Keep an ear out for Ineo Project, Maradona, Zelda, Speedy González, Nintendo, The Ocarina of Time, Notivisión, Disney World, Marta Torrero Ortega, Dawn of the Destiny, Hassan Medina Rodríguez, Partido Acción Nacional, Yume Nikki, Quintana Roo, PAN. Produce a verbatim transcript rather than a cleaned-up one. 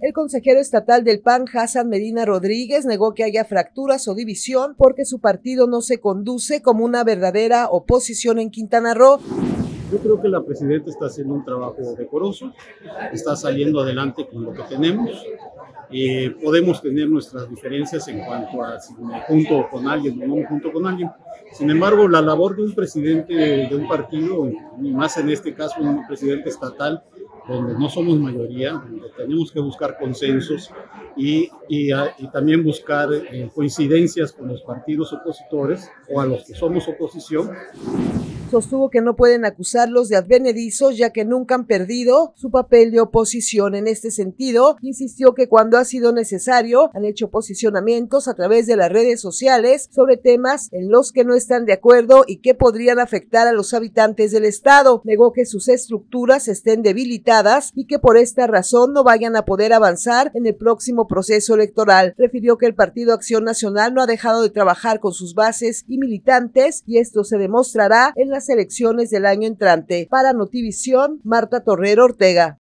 El consejero estatal del P A N, Hassan Medina Rodríguez, negó que haya fracturas o división porque su partido no se conduce como una verdadera oposición en Quintana Roo. Yo creo que la presidenta está haciendo un trabajo decoroso, está saliendo adelante con lo que tenemos. Eh, podemos tener nuestras diferencias en cuanto a si me junto con alguien o no me junto con alguien. Sin embargo, la labor de un presidente de un partido, y más en este caso un presidente estatal, donde no somos mayoría, donde tenemos que buscar consensos y, y, a, y también buscar eh, coincidencias con los partidos opositores o a los que somos oposición. Sostuvo que no pueden acusarlos de advenedizos ya que nunca han perdido su papel de oposición. En este sentido, insistió que cuando ha sido necesario han hecho posicionamientos a través de las redes sociales sobre temas en los que no están de acuerdo y que podrían afectar a los habitantes del estado. Negó que sus estructuras estén debilitadas y que por esta razón no vayan a poder avanzar en el próximo proceso electoral. Refirió que el Partido Acción Nacional no ha dejado de trabajar con sus bases y militantes y esto se demostrará en las elecciones del año entrante. Para Notivisión, Marta Torrero Ortega.